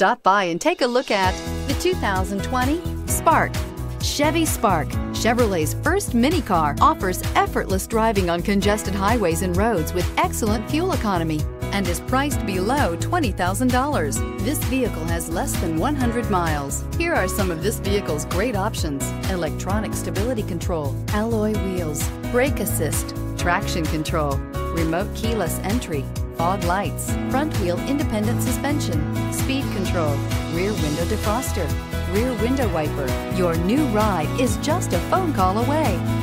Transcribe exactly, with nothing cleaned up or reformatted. Stop by and take a look at the two thousand twenty Spark. Chevy Spark, Chevrolet's first mini car, offers effortless driving on congested highways and roads with excellent fuel economy and is priced below twenty thousand dollars. This vehicle has less than one hundred miles. Here are some of this vehicle's great options: electronic stability control, alloy wheels, brake assist, traction control, remote keyless entry, fog lights, front wheel independent suspension, speed control, rear window defroster, rear window wiper. Your new ride is just a phone call away.